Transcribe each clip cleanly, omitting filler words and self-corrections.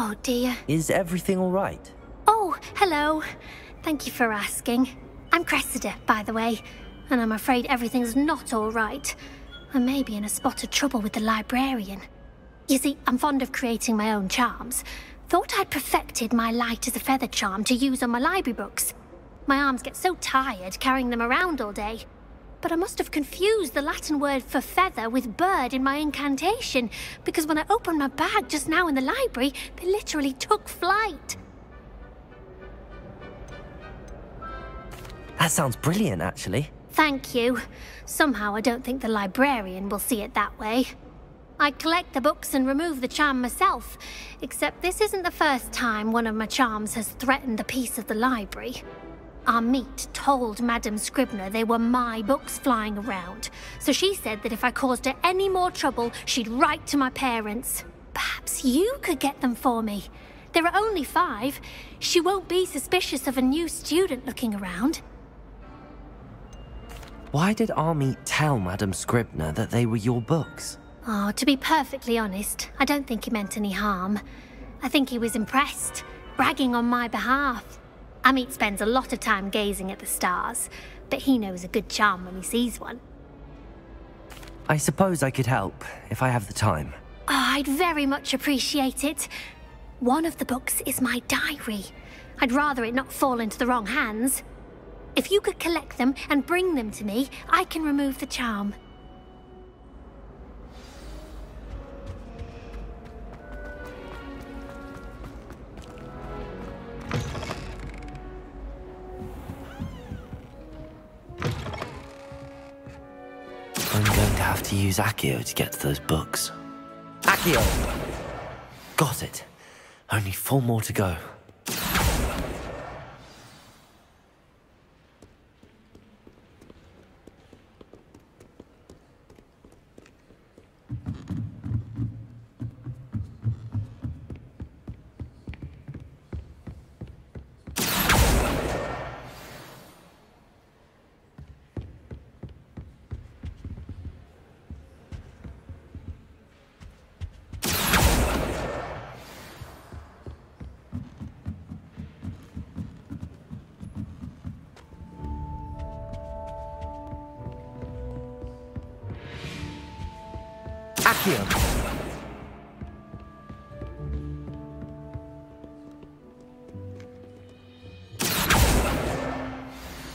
Oh dear. Is everything all right? Oh, hello. Thank you for asking. I'm Cressida, by the way, and I'm afraid everything's not all right. I may be in a spot of trouble with the librarian. You see, I'm fond of creating my own charms. Thought I'd perfected my light as a feather charm to use on my library books. My arms get so tired carrying them around all day. But I must have confused the Latin word for feather with bird in my incantation, because when I opened my bag just now in the library, they literally took flight. That sounds brilliant, actually. Thank you. Somehow I don't think the librarian will see it that way. I collect the books and remove the charm myself, except this isn't the first time one of my charms has threatened the peace of the library. Amit told Madame Scribner they were my books flying around, so she said that if I caused her any more trouble, she'd write to my parents. Perhaps you could get them for me. There are only 5. She won't be suspicious of a new student looking around. Why did Amit tell Madame Scribner that they were your books? Oh, to be perfectly honest, I don't think he meant any harm. I think he was impressed, bragging on my behalf. Amit spends a lot of time gazing at the stars, but he knows a good charm when he sees one. I suppose I could help, if I have the time. Oh, I'd very much appreciate it. One of the books is my diary. I'd rather it not fall into the wrong hands. If you could collect them and bring them to me, I can remove the charm. Have to use Accio to get to those books. Accio! Got it. Only 4 more to go.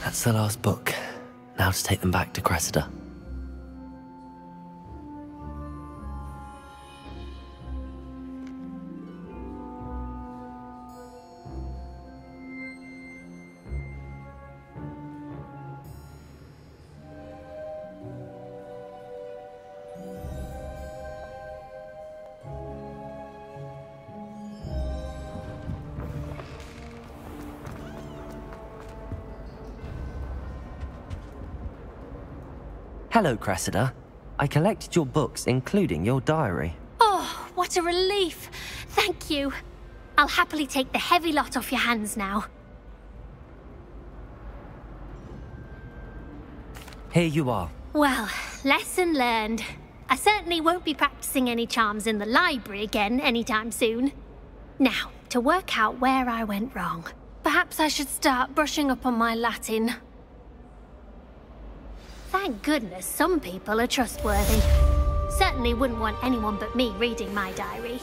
That's the last book. Now to take them back to Cressida. Hello, Cressida. I collected your books, including your diary. Oh, what a relief. Thank you. I'll happily take the heavy lot off your hands now. Here you are. Well, lesson learned. I certainly won't be practicing any charms in the library again anytime soon. Now, to work out where I went wrong. Perhaps I should start brushing up on my Latin. Thank goodness some people are trustworthy. Certainly wouldn't want anyone but me reading my diary.